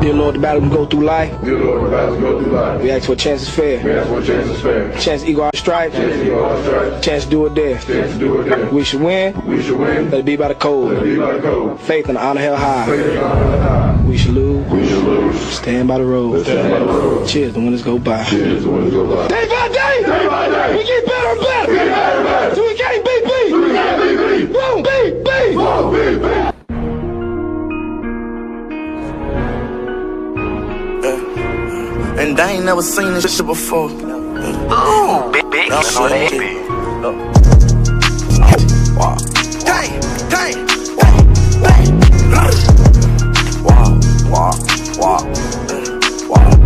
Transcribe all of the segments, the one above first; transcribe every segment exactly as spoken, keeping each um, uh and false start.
Dear Lord, the battle we go through life. Dear Lord, the battle we go through life. We ask for a chance is fair. We ask for a chance is fair. Chance equal our strife. Chance equal our strife. Chance do or death. Chance do or death. We should win. We should win. Let it be by the code. Let it be by the code. Faith and honor held high. Faith and honor high. We should lose. We should lose. Stand by the road. Stand by the road. Cheers, the winners go by. Cheers, the winners go by. Day by day. Day by day. We get better and better. We get better and better. So we can't be beat. So we can't be beat. Won't be beat. Won't be beat. And I ain't never seen this shit before. Oh, big, big, no, no, that big. No. Oh, wow. Hey, hey, hey, wow, wow, wow, wow.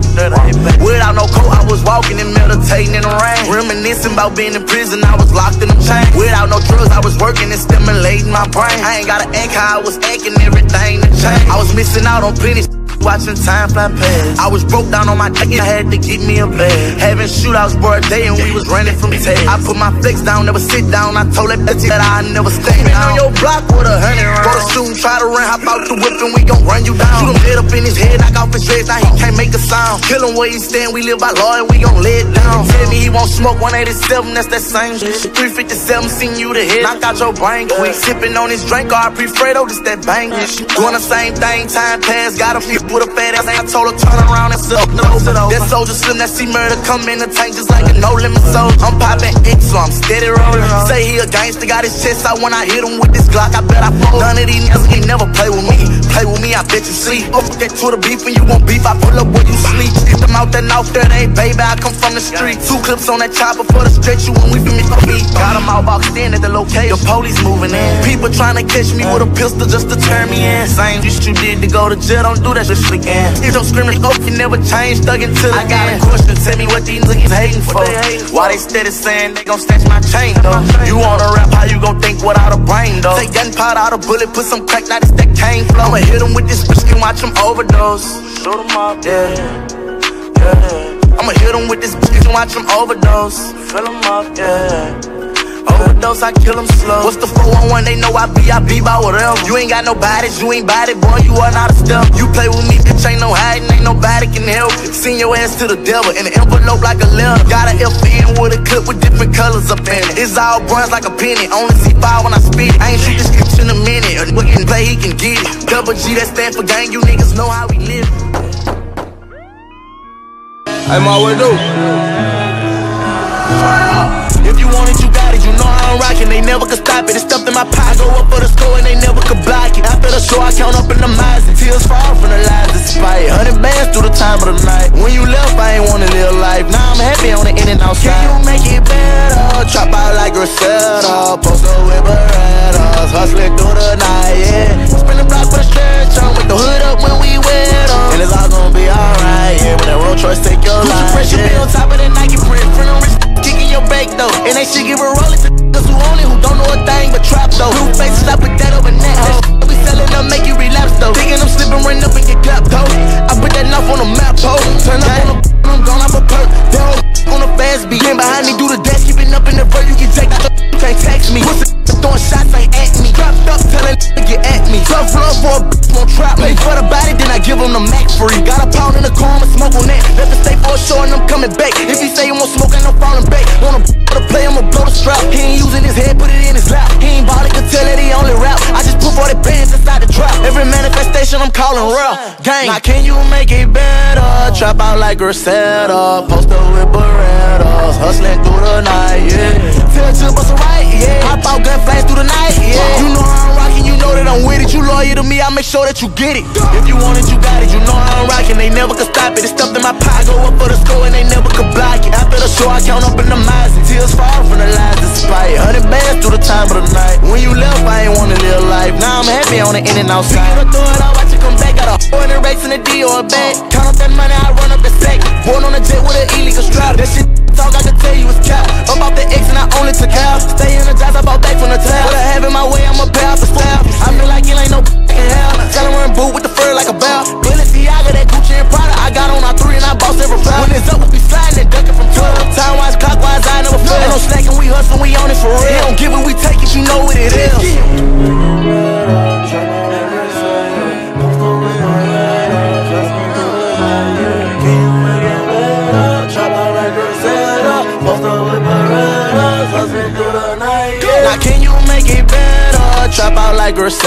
Without no coat, I was walking and meditating in the rain. Reminiscing about being in prison, I was locked in a chain. Without no drugs, I was working and stimulating my brain. I ain't gotta act how I was acting, everything to change. I was missing out on pennies. Watching time fly past. I was broke down on my ticket, I had to get me a bag. Having shootouts for a day and we was running from tags. I put my flex down, never sit down. I told that bitch that I never stay down. On your block with a hundred rounds. Go to shooting, try to run, hop out the whip and we gon' run you down. Shoot him head up in his head, knock off his dreads, now he can't make a sound. Kill him where he stand, we live by law and we gon' lay it down. Tell me he won't smoke one eighty-seven, that's that same shit. three fifty-seven, seen you to hit, knock out your brain quick. Sipping on his drink, or I Fredo, just that bang shit. Doing the same thing, time pass, got a few. With a fat ass, I told her turn around and suck no to those. That soldier slim, that see murder come in the tank just like a no limit soul. I'm popping X, so I'm steady rolling. Say he a gangster, got his chest out when I hit him with this Glock. I bet I fold. None of these niggas can never play with me. Play with me, I bet you sleep. Oh, fuck that to the beef and you won't beef. I pull up where you sleep. Get them out that mouth that ain't baby. I come from the street. Two clips on that chopper for the stretch you when we finish the beat. Got them all boxed in at the location. The police moving in. People trying to catch me with a pistol just to turn me in. Same shit you did to go to jail, don't do that shit. Again. If your screaming hope you never change, thug until I got a question. Tell me what these niggas hating for. Why they steady saying they gon' snatch my chain though? You wanna rap, how you gon' think without a brain though? Take gunpowder out a bullet, put some crack, now this that cane flow. I'ma hit him with this bitch and watch him overdose. Shoot him up, yeah, yeah. I'ma hit him with this bitch and watch him overdose. Fill him up, yeah. Overdose, I kill them slow. What's the four one one? They know I be, I be by whatever. You ain't got no bodies, you ain't body, boy, you are not a step. You play with me, bitch, ain't no hiding, ain't nobody can help. Send your ass to the devil in an envelope like a letter. Got an F N with a clip with different colors up in it. It's all bronze like a penny, only see five when I spit it. I ain't shoot this bitch in a minute, a nigga can play, he can get it. Double G, that stand for gang, you niggas know how we live. Hey, Ma, what do? If you want it, you got it, you know I'm rockin'. They never could stop it, it's stuffed in my pocket. Go up for the score and they never could block it. After the show, I count up in the miles and tears fall from the lies that spite. Hundred bands through the time of the night. When you left, I ain't wanna live life. Now I'm happy on the in and outside. Can you make it better? Trap out like Griselda, post up with Berettas, hustling through the night, yeah. Spin the block for the stretch, I'm with the hood up when we wet up. And it's all gonna be alright, yeah. When that road choice take your life, you fresh, you be on top of the Nike print, print on rich. Kicking your back though, and they should give a rollin' to niggas who own it, who don't know a thing but trap though. Blue faces, I put that over net, that shit we sellin' up, make you relapse though. Thinking I'm slippin', run up and get clapped though. I put that knife on the map, ho. Turn up on the I'm gone, I'm a perk. That old on the fast beat. Then behind me, do the dash, keepin' up in the verse, you get jacked out, you can't tax me. Pussy throwin' shots, ain't at me. Dropped up, tellin' nigga get at me. Tough love for a bitch, won't trap me. For the body, then I give him the Mac free. Got a pound in the car, I'ma smoke on that. Let the stay for a short and I'm coming back. If he say he won't smoke, ain't no problem. Wanna put a play, I'ma blow the strap. He ain't using his head, put it in his lap. He ain't ballin', could tell that he only rap. I just put forty bands inside the trap. Every manifestation I'm calling real. Gang, now can you make it better? Trap out like Griselda, post up with Berettas, hustling through the night, yeah. Tell to bust a right, yeah. Hop out, gun flash through the night, yeah. You know I'm rockin', you know that I'm with it. You loyal to me, I make sure that you get it. If you want it, you got it, you know I'm rockin'. They never could stop it, it's stuffed in my pocket. Go up for the score and they never could block it. After the show, I count up in the miles and tears fall from the lies that spite. Hundred bands through the time of the night. When you left, I ain't wanna live life. Now I'm happy on the in and outside. Pick it up, throw it out, watch it come back. Got a hoe in the racks and a D or a bag. Count up that money, I run up the sack. Born on a jet with an illegal strap. That shit talk, I can tell you it's cap. Up off the X and I only took half. Stay in the jobs, I bought back from the tab. What I have in my way, I'ma pay off the staff. I feel like it ain't no b***** in hell. Tell him we're in boot with the fur like a bell. Balenciaga, that Gucci and Prada. I got on our three and I bossed every five. When it's up, we be sliding and ducking from twelve. Time-wise, clockwise, I never fail. Ain't no slacking, we hustlin', we on it for real. They don't give it, we take it, you know what it is. Yeah.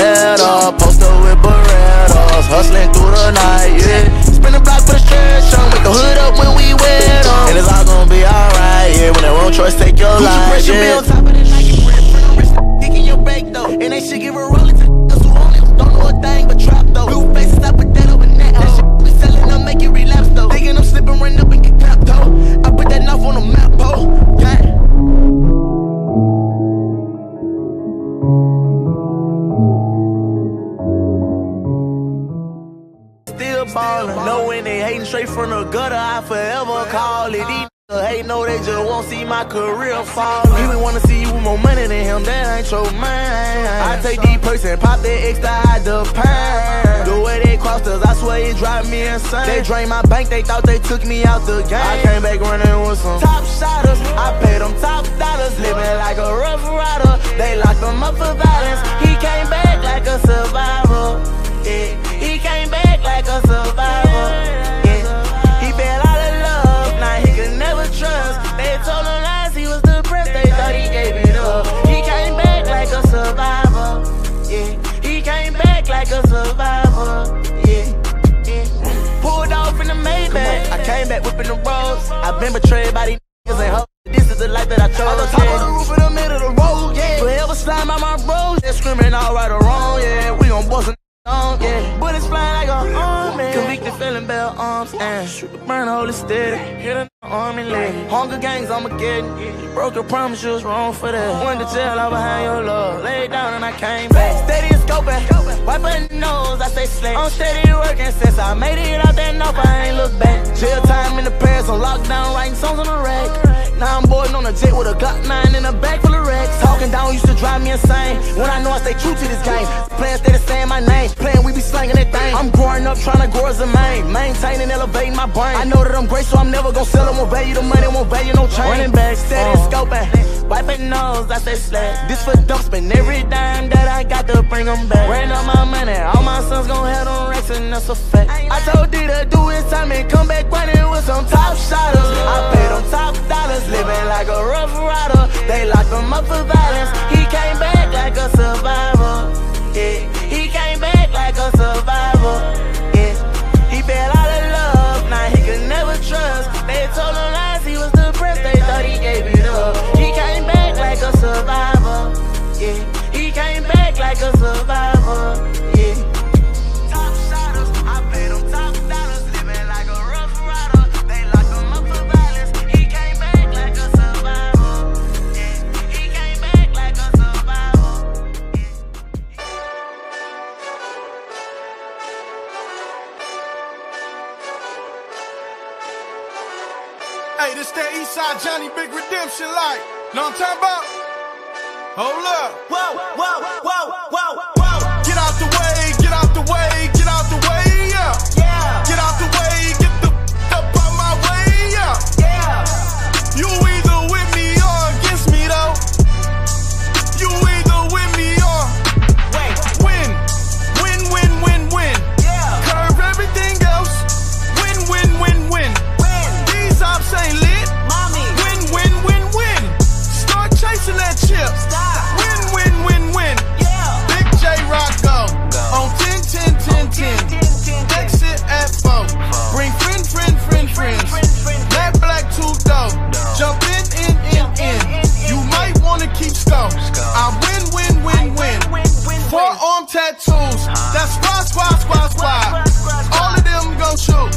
Beretta, poster with Berettas, hustling through the night, yeah. Spin the block for the stretch on, wake the hood up when we wet on. And it's all gonna be alright, yeah. When that road choice take your Gucci life, pressure, yeah. Bill, top of the night, you print for the rich, kicking your back though. And they should give a rolling to us who only don't know a thing but trap though. Blue faces, I put that over net. That shit we selling, I make it relapse though. Thinking I'm slipping, run up and get clapped though. I put that knife on the map, oh. Ballin', know when they hatin' straight from the gutter, I forever call it. These niggas hate, no, they just won't see my career fallin'. He would wanna see you with more money than him, that ain't your man. I take these perks and pop that extra out the pan. The way they crossed us, I swear it drive me insane. They drained my bank, they thought they took me out the game. I came back running with some top shotters, I paid them top dollars, living like a rough rider. They locked him up for violence, he came back like a survivor. Yeah. He came back like a survivor, yeah. He fell out of love, now he could never trust. They told him lies, he was depressed, they thought he gave it up. He came back like a survivor, yeah. He came back like a survivor, yeah, yeah. Pulled off in the Maybach, I came back whipping the roads. I've been betrayed by these niggas and hoes. This is the life that I chose. On the top, yeah, of the roof, in the middle of the road, yeah. Forever sliding by my bros, they're screaming all right or wrong, yeah. We gon' bust a on, yeah. Bullets flying like a army. Convicted felon, bell arms and shoot the burn hole instead. Hit an army leg. Hunger gangs, I'ma get it. Broke your promise, you was wrong for that. Went to jail, I behind your love. Lay down and I came back. Steady and scoping, wiping the nose, I stay slick. I'm steady working since I made it out that nope, I ain't look back. Jail time in the past, on lockdown, writing songs on the rack. Now I'm boarding on a jet with a Glock nine in the back full of racks. Talking down used to drive me insane. When I know I stay true to this game, players stay the same, my name. Playing, we be slanging that thing. I'm growing up, trying to grow as a man. Maintaining, elevating my brain. I know that I'm great, so I'm never gonna sell them. Won't value the money, won't value no change. Running back, steady, uh, scoping. Wiping nose, I say slack. This for dump spin. Every dime that I got to bring them back. Ran up my money, all my sons gon' have them racks, and that's a fact. I told D to do his time and come back running with some top shotters. I paid them top dollars, living like a rough rider. They locked him up for violence. He came back like a survivor, yeah. He came back like a survivor, yeah. He fell out of love, now he could never trust. They told him lies, he was depressed, they thought he gave it up. He came back like a survivor, yeah. He came back like a survivor, yeah. Top shotters, I paid him top dollars, living like a rough rider. They locked him up for violence. He came back like a survivor, yeah. He came back like a survivor, yeah. Hey, this that Eastside Johnny, big redemption like. Know what I'm talking about? Hold up. Whoa, whoa, whoa, whoa, whoa. Get out the way, get out the way, get out the way, yeah. Yeah. Get out the way, get the f*** up out my way, yeah. Yeah. You either with me or against me, though. You either with me or wait. Win, win, win, win, win. Yeah. Curve everything else. Win, win, win, win. Stops ain't lit. Mommy. Win, win, win, win. Start chasing that chip. Stop. Win, win, win, win. Yeah. Big J Rocco. Go. On ten ten ten ten. Exit at four. Bring friend, friend, friend, friends. Black, black, two dough. Jump in, in, in, in. You might want to keep scope. I win, win, win, win. Forearm tattoos. That's squad, squad, squad, squad. All of them gon' shoot.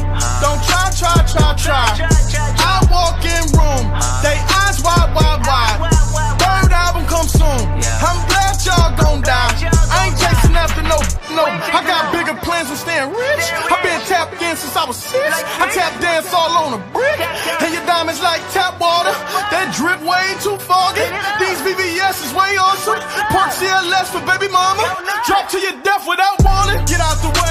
Don't try, try, try, try. I walk in room, they eyes wide, wide, wide. Third album come soon. I'm glad y'all gon' die. I ain't chasing after no, no. I got bigger plans than staying rich. I've been tapped in since I was six. I tap dance all on a brick. And your diamonds like tap water. That drip way too foggy. These V V S is way awesome. Park C L S for baby mama. Drop to your death without warning. Get out the way.